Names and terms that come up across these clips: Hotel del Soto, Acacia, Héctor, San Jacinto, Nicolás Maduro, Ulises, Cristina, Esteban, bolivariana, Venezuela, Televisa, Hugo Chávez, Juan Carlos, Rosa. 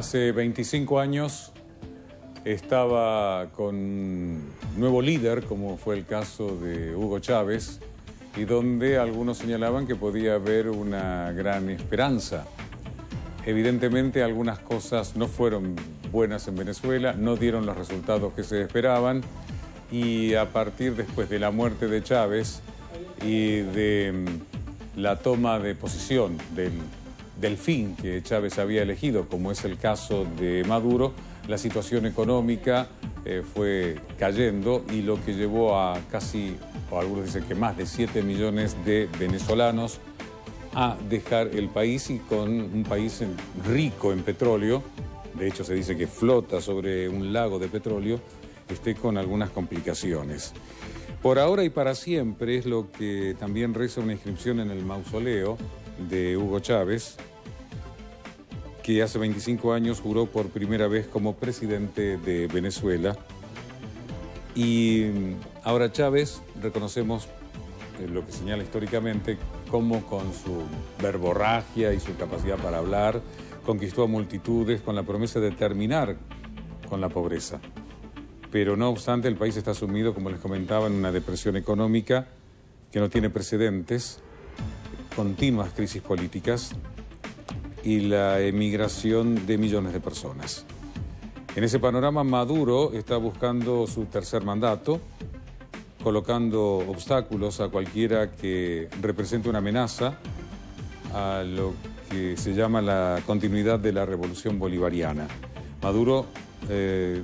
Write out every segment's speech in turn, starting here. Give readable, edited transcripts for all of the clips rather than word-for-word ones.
Hace 25 años estaba con un nuevo líder, como fue el caso de Hugo Chávez, y donde algunos señalaban que podía haber una gran esperanza. Evidentemente, algunas cosas no fueron buenas en Venezuela, no dieron los resultados que se esperaban, y a partir después de la muerte de Chávez y de la toma de posición del fin que Chávez había elegido, como es el caso de Maduro, la situación económica fue cayendo, y lo que llevó a casi, o algunos dicen que más de 7 millones de venezolanos a dejar el país, y con un país rico en petróleo, de hecho se dice que flota sobre un lago de petróleo, con algunas complicaciones. Por ahora y para siempre es lo que también reza una inscripción en el mausoleo de Hugo Chávez, que hace 25 años juró por primera vez como presidente de Venezuela. Y ahora Chávez reconocemos lo que señala históricamente, como con su verborragia y su capacidad para hablar conquistó a multitudes con la promesa de terminar con la pobreza. Pero no obstante, el país está sumido, como les comentaba, en una depresión económica que no tiene precedentes, continuas crisis políticas y la emigración de millones de personas. En ese panorama, Maduro está buscando su tercer mandato, colocando obstáculos a cualquiera que represente una amenaza a lo que se llama la continuidad de la revolución bolivariana. Maduro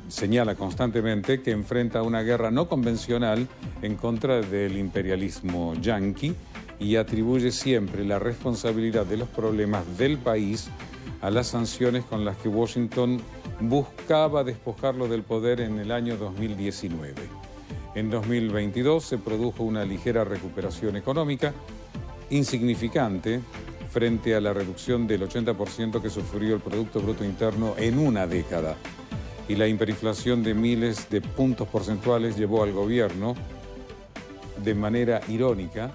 señala constantemente que enfrenta una guerra no convencional en contra del imperialismo yanqui, y atribuye siempre la responsabilidad de los problemas del país a las sanciones con las que Washington buscaba despojarlo del poder en el año 2019. En 2022 se produjo una ligera recuperación económica, insignificante, frente a la reducción del 80% que sufrió el Producto Bruto Interno en una década. Y la hiperinflación de miles de puntos porcentuales llevó al gobierno, de manera irónica,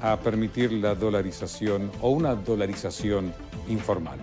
a permitir la dolarización o una dolarización informal.